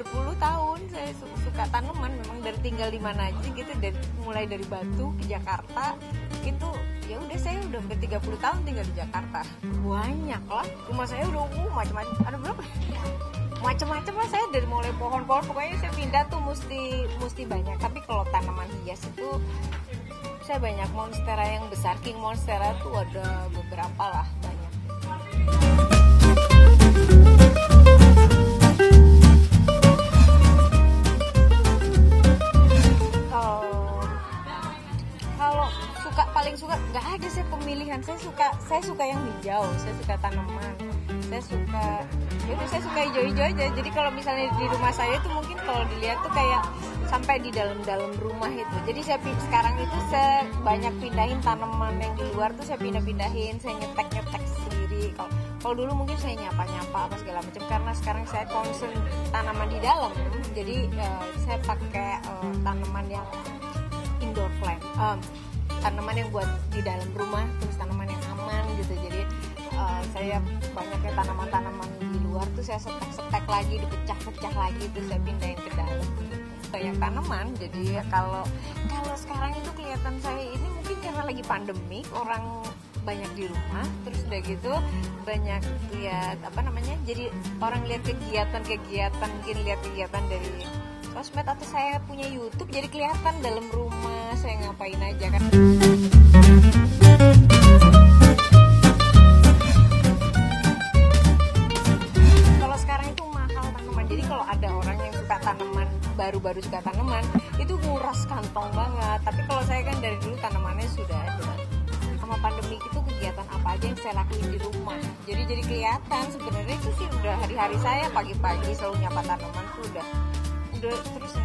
berpuluh tahun saya suka tanaman, memang dari tinggal di mana aja gitu, dari mulai dari Batu ke Jakarta itu ya udah saya udah hampir 30 tahun tinggal di Jakarta. Banyak lah, rumah saya udah macam-macam, ada berapa? Macam-macam lah, saya dari mulai pohon-pohon, pokoknya saya pindah tuh mesti banyak. Tapi kalau tanaman hias itu saya banyak, monstera yang besar, king monstera tuh ada beberapa lah, banyak. Nggak ada saya pemilihan, saya suka yang hijau, saya suka tanaman, saya suka hijau-hijau aja. Jadi kalau misalnya di rumah saya itu mungkin kalau dilihat tuh kayak sampai di dalam rumah itu. Jadi saya sekarang itu saya banyak pindahin tanaman yang di luar tuh, saya pindah-pindahin, saya nyetek sendiri. Kalau dulu mungkin saya nyapa-nyapa apa segala macam, karena sekarang saya concern tanaman di dalam. Jadi saya pakai tanaman yang indoor plant. Tanaman yang buat di dalam rumah, terus tanaman yang aman gitu. Jadi saya banyaknya tanaman-tanaman di luar tuh saya setek-setek lagi, dipecah-pecah lagi, terus saya pindahin ke dalam gitu. Banyak tanaman. Jadi kalau sekarang itu kelihatan saya ini mungkin karena lagi pandemi, orang banyak di rumah, terus udah gitu banyak lihat jadi orang lihat kegiatan, mungkin lihat kegiatan dari sosmed atau saya punya YouTube, jadi kelihatan dalam rumah saya ngapain aja kan. Kalau sekarang itu mahal tanaman, jadi kalau ada orang yang suka tanaman, baru-baru suka tanaman, itu nguras kantong banget. Tapi kalau saya kan dari dulu tanamannya sudah ada. Sama pandemi itu kegiatan apa aja yang saya lakuin di rumah, jadi kelihatan sebenarnya itu sih udah hari-hari saya, pagi-pagi selalu nyapa tanaman tuh udah terus ya.